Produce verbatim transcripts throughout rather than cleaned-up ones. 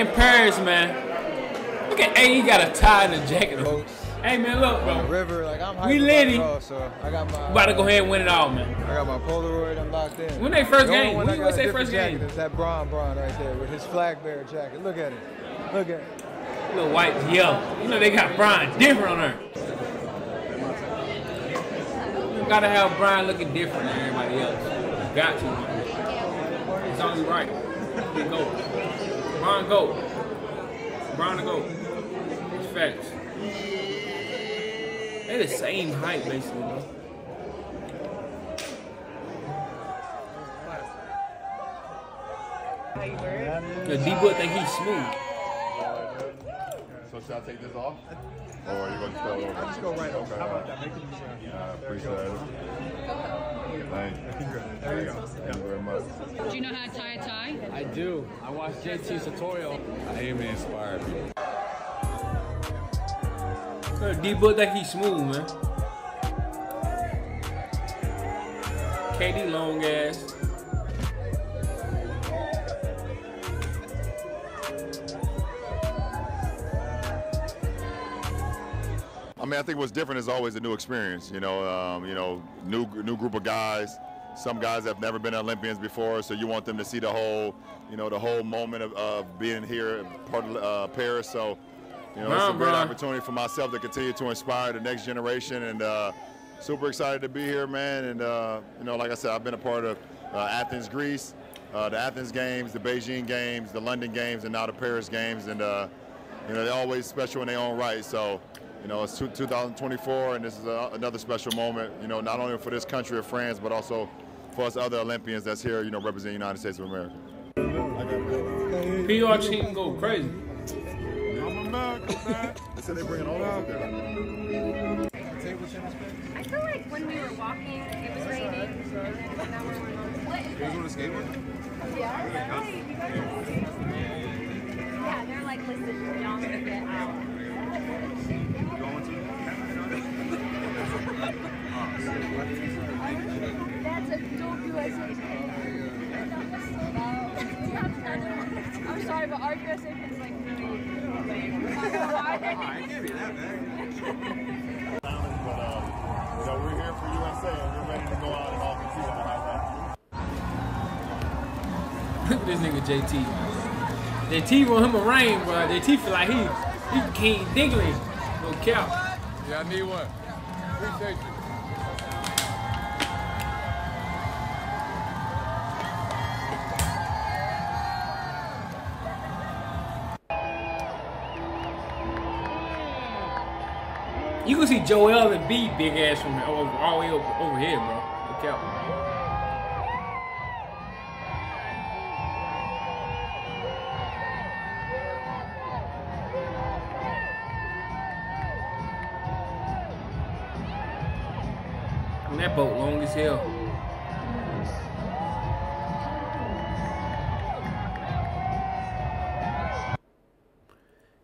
in Paris, man. Look at A, he got a tie and a jacket on. Hey, man, look, bro. River, like, I'm we litty. So I got my, about to go ahead and win it all, man. I got my Polaroid, I'm locked in. When they first the game, when they first jacket game. Is that Bron Bron right there with his flag bearer jacket. Look at it. Look at it. Little white yellow. You know they got Brian different on her. You gotta have Brian looking different than everybody else. You got to. Man. It's only right. He go. Brian go. Brian to go. It's facts. They're the same height basically. The D-Book think he's smooth. So should I take this off? Or are you going to throw it over? I'll just go right over. How about that? Make it easier. Yeah, appreciate it. Thanks. There you go. Thank you very much. Do you know how to tie a tie? I do. I watched J T's tutorial. I aim to inspire people. D-Book that he's smooth, man. K D long ass. I mean, I think what's different is always a new experience, you know, um, you know, new new group of guys. Some guys have never been Olympians before, so you want them to see the whole, you know, the whole moment of, of being here, part of uh, Paris. So, you know, Bron, it's a great Bron. opportunity for myself to continue to inspire the next generation, and uh, super excited to be here, man. And uh, you know, like I said, I've been a part of uh, Athens, Greece, uh, the Athens games, the Beijing games, the London games, and now the Paris games. And uh, you know, they're always special in their own right. So. You know, it's two thousand twenty-four, and this is a, another special moment, you know, not only for this country of France, but also for us other Olympians that's here, you know, representing the United States of America. P R team go crazy. I'm American, man. They said they bring it all out there. I feel like when we were walking, it was raining. And now we're going on. What? You guys want to skateboard? Yeah. Yeah, they're like, listen, y'all need to get out. I'm sorry, but our U S A is like really I can't be that bad. But uh, you know, we're here for U S A, and we're ready to go out and all compete on that. Look at this nigga J T. J T want him a rain, bro. J T feel like he he King Dingley. No cap. Yeah, I need one. Appreciate you. You can see Joel and B big ass from all, all the way over, over here, bro. Look out. And that boat long as hell.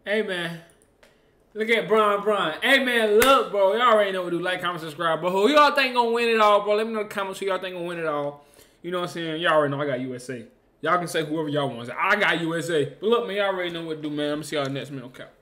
Hey, man. Look at Bron Bron. Hey, man, look, bro. Y'all already know what to do. Like, comment, subscribe, bro. Who y'all think gonna win it all, bro? Let me know in the comments who y'all think gonna win it all. You know what I'm saying? Y'all already know I got U S A. Y'all can say whoever y'all want. I got U S A. But look, man, y'all already know what to do, man. I'm gonna see y'all next minute. Okay.